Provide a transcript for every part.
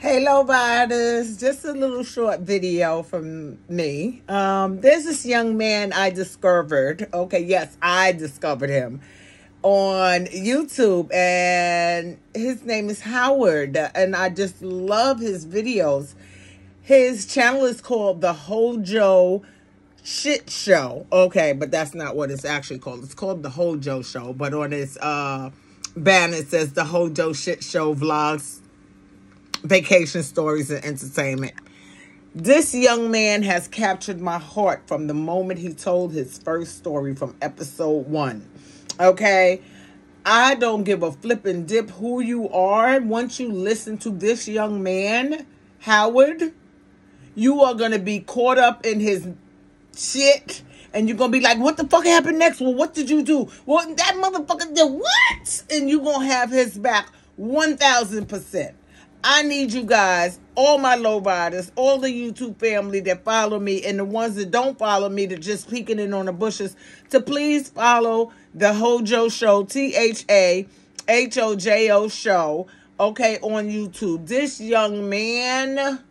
Hey Lo-Ryders, just a little short video from me. There's this young man I discovered, okay, yes, I discovered him on YouTube, and his name is Howard, and I just love his videos. His channel is called ThaHoJo Shit Show, okay, but that's not what it's actually called. It's called ThaHoJo Show, but on his banner it says ThaHoJo Shit Show Vlogs, Vacation Stories, and Entertainment. This young man has captured my heart from the moment he told his first story from episode 1. Okay, I don't give a flippin' dip who you are. Once you listen to this young man, Howard, you are going to be caught up in his shit, and you're going to be like, what the fuck happened next? Well, what did you do? Well, that motherfucker did what? And you're going to have his back 1,000%. I need you guys, all my Lo-Ryders, all the YouTube family that follow me, and the ones that don't follow me that just peeking in on the bushes, to please follow ThaHoJo Show, ThaHoJo Show, okay, on YouTube. This young man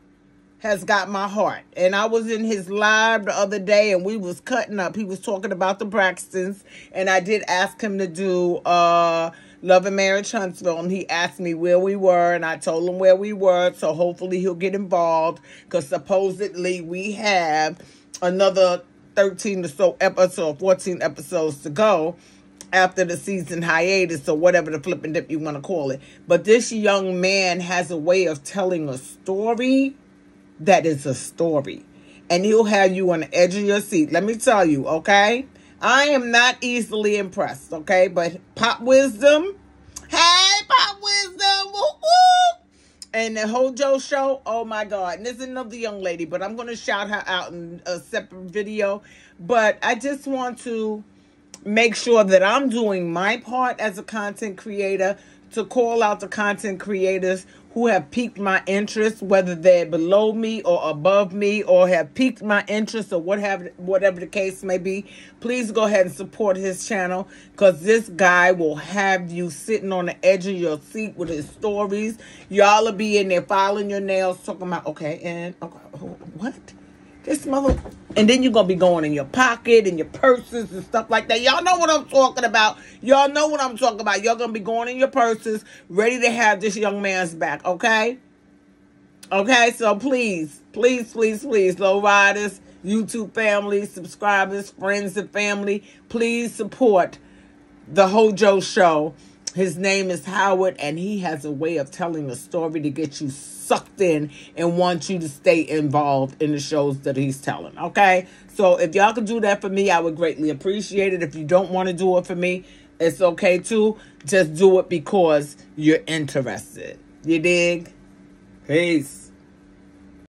has got my heart. And I was in his live the other day, and we was cutting up. He was talking about the Braxtons, and I did ask him to do Love and Marriage Huntsville, and he asked me where we were, and I told him where we were, so hopefully he'll get involved, because supposedly we have another 13 or so episodes, or 14 episodes to go after the season hiatus, or whatever the flippin' dip you want to call it. But this young man has a way of telling a story that is a story, and he'll have you on the edge of your seat. Let me tell you, okay? I am not easily impressed, okay? But Pop Wisdom, hey, Pop Wisdom, woo-woo! And the ThaHoJo Show, oh my God. And there's another young lady, but I'm going to shout her out in a separate video. But I just want to make sure that I'm doing my part as a content creator to call out the content creators who have piqued my interest, whether they're below me or above me, or have piqued my interest, or whatever the case may be. Please go ahead and support his channel, because this guy will have you sitting on the edge of your seat with his stories. Y'all will be in there filing your nails, talking about, okay, and okay, what? This mother... And then you're going to be going in your pocket and your purses and stuff like that. Y'all know what I'm talking about. Y'all know what I'm talking about. Y'all going to be going in your purses, ready to have this young man's back, okay? Okay, so please, please, please, please, Lo-Ryders, YouTube family, subscribers, friends and family, please support ThaHoJo Show. His name is Howard, and he has a way of telling a story to get you sucked in and want you to stay involved in the shows that he's telling, okay? So if y'all could do that for me, I would greatly appreciate it. If you don't want to do it for me, it's okay too. Just do it because you're interested. You dig? Peace.